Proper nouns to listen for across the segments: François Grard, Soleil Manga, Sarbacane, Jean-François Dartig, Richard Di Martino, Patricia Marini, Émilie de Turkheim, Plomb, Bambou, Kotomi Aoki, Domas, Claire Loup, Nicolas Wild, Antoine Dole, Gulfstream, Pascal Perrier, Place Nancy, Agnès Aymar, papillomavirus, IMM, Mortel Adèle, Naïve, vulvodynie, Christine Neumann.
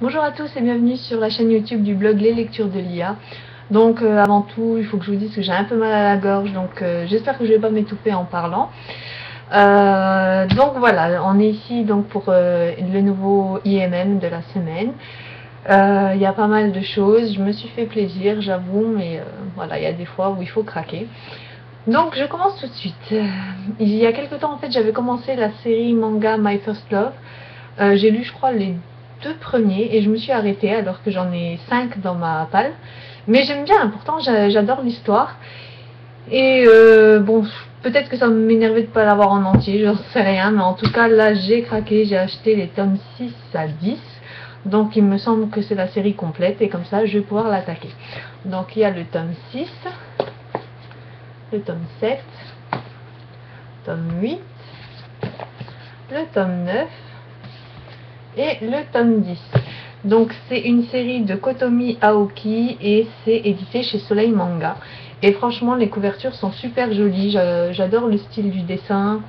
Bonjour à tous et bienvenue sur la chaîne YouTube du blog Les Lectures de l'IA. Donc avant tout, il faut que je vous dise que j'ai un peu mal à la gorge, donc j'espère que je ne vais pas m'étouffer en parlant. Donc voilà, on est ici donc pour le nouveau IMM de la semaine. Il y a pas mal de choses, je me suis fait plaisir, j'avoue, mais voilà, il y a des fois où il faut craquer. Donc je commence tout de suite. Il y a quelques temps en fait, j'avais commencé la série manga My First Love. J'ai lu je crois les deux premiers et je me suis arrêtée alors que j'en ai 5 dans ma palle, mais j'aime bien, pourtant j'adore l'histoire et bon, peut-être que ça m'énervait de pas l'avoir en entier, j'en sais rien, mais en tout cas là j'ai craqué, j'ai acheté les tomes 6 à 10, donc il me semble que c'est la série complète et comme ça je vais pouvoir l'attaquer. Donc il y a le tome 6, le tome 7, le tome 8, le tome 9 et le tome 10. Donc c'est une série de Kotomi Aoki et c'est édité chez Soleil Manga. Et franchement les couvertures sont super jolies, j'adore le style du dessin,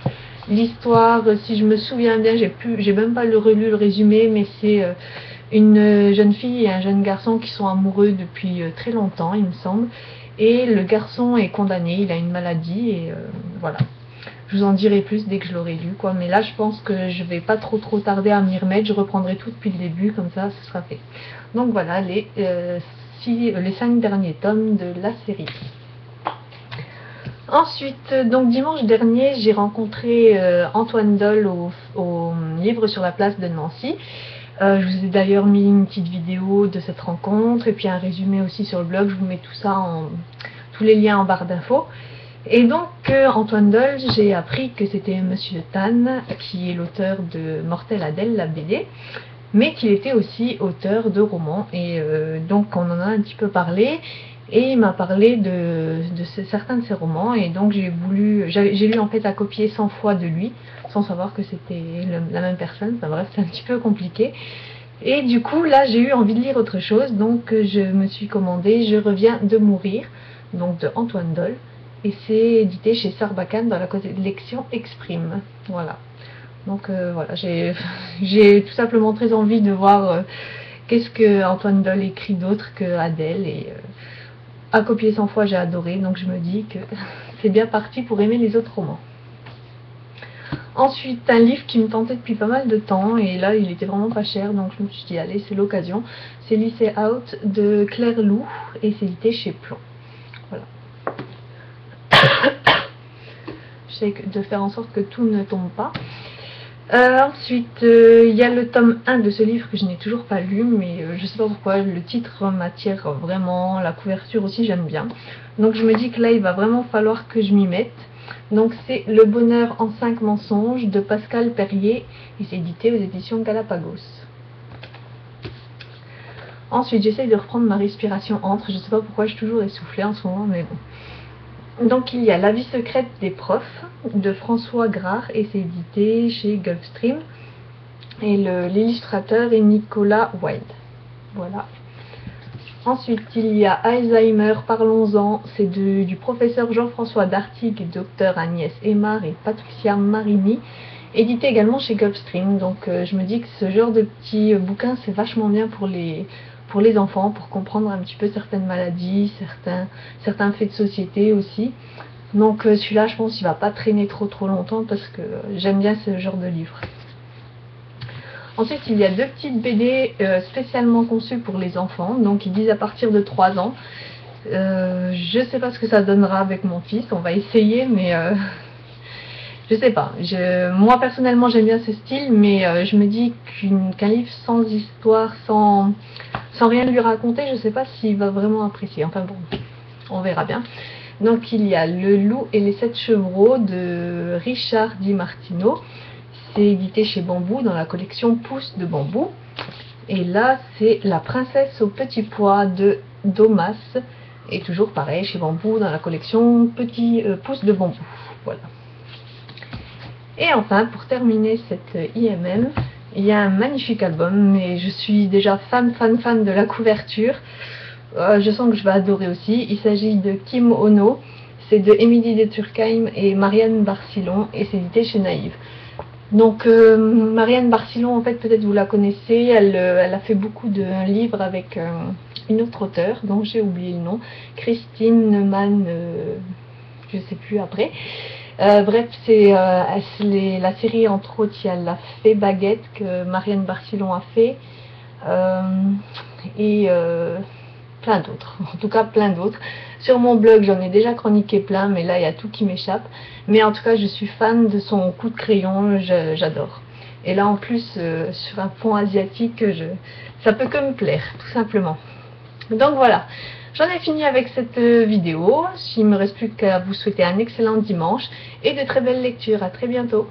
l'histoire, si je me souviens bien, j'ai même pas relu le résumé, mais c'est une jeune fille et un jeune garçon qui sont amoureux depuis très longtemps il me semble, et le garçon est condamné, il a une maladie et voilà. Je vous en dirai plus dès que je l'aurai lu, quoi. Mais là, je pense que je vais pas trop tarder à m'y remettre. Je reprendrai tout depuis le début, comme ça, ce sera fait. Donc voilà, les 5 derniers tomes de la série. Ensuite, donc dimanche dernier, j'ai rencontré Antoine Dole au livre sur la place de Nancy. Je vous ai d'ailleurs mis une petite vidéo de cette rencontre et puis un résumé aussi sur le blog. Je vous mets tout ça, tous les liens en barre d'infos. Et donc Antoine Dole, j'ai appris que c'était Monsieur Tan, qui est l'auteur de Mortel Adèle, la BD, mais qu'il était aussi auteur de romans, et donc on en a un petit peu parlé, et il m'a parlé de certains de ses romans, et donc j'ai lu en fait à copier 100 fois de lui, sans savoir que c'était la même personne, enfin bref, c'est un petit peu compliqué. Et du coup là j'ai eu envie de lire autre chose, donc je me suis commandé Je reviens de mourir, donc de Antoine Dole. Et c'est édité chez Sarbacane dans la collection Exprime. Voilà. Donc voilà, j'ai tout simplement très envie de voir qu'est-ce que Antoine Dole écrit d'autre que Adèle. Et à copier 100 fois, j'ai adoré. Donc je me dis que c'est bien parti pour aimer les autres romans. Ensuite, un livre qui me tentait depuis pas mal de temps. Et là, il était vraiment pas cher. Donc je me suis dit, allez, c'est l'occasion. C'est Lycée Out de Claire Loup. Et c'est édité chez Plomb. Voilà. J'essaie de faire en sorte que tout ne tombe pas. Ensuite, il y a le tome 1 de ce livre que je n'ai toujours pas lu, mais je sais pas pourquoi, le titre m'attire vraiment, la couverture aussi, j'aime bien. Donc je me dis que là, il va vraiment falloir que je m'y mette. Donc c'est Le bonheur en 5 mensonges de Pascal Perrier, et c'est édité aux éditions Galapagos. Ensuite, j'essaie de reprendre ma respiration entre, je sais pas pourquoi, je suis toujours essoufflée en ce moment, mais bon. Donc il y a La vie secrète des profs de François Grard et c'est édité chez Gulfstream. Et l'illustrateur est Nicolas Wild. Voilà. Ensuite il y a Alzheimer, parlons-en. C'est du professeur Jean-François Dartig et docteur Agnès Aymar et Patricia Marini. Édité également chez Gulfstream. Donc je me dis que ce genre de petits bouquins c'est vachement bien pour les enfants, pour comprendre un petit peu certaines maladies, certains faits de société aussi. Donc celui-là, je pense qu'il va pas traîner trop longtemps parce que j'aime bien ce genre de livre. Ensuite, il y a 2 petites BD spécialement conçues pour les enfants, donc ils disent à partir de 3 ans. Je sais pas ce que ça donnera avec mon fils, on va essayer, mais je sais pas. Moi, personnellement, j'aime bien ce style, mais je me dis qu'un livre sans histoire, sans rien lui raconter, je sais pas s'il va vraiment apprécier. Enfin bon, on verra bien. Donc il y a Le loup et les 7 chevreaux de Richard Di Martino. C'est édité chez Bambou dans la collection Pousse de Bambou. Et là c'est La princesse au petit pois de Domas. Et toujours pareil chez Bambou dans la collection Pousse de Bambou. Voilà. Et enfin pour terminer cette IMM... il y a un magnifique album, mais je suis déjà fan de la couverture. Je sens que je vais adorer aussi. Il s'agit de Kim Ono, c'est de Émilie de Turkheim et Marianne Barcillon, et c'est édité chez Naïve. Donc Marianne Barcillon, en fait, peut-être vous la connaissez, elle a fait beaucoup de livres avec une autre auteure, dont j'ai oublié le nom, Christine Neumann, je ne sais plus après. Bref, c'est la série, entre autres, il y a La Fée Baguette que Marianne Barcillon a fait, et plein d'autres, en tout cas plein d'autres. Sur mon blog, j'en ai déjà chroniqué plein, mais là, il y a tout qui m'échappe. Mais en tout cas, je suis fan de son coup de crayon, j'adore. Et là, en plus, sur un fond asiatique, ça peut que me plaire, tout simplement. Donc voilà. J'en ai fini avec cette vidéo. Il ne me reste plus qu'à vous souhaiter un excellent dimanche et de très belles lectures. À très bientôt.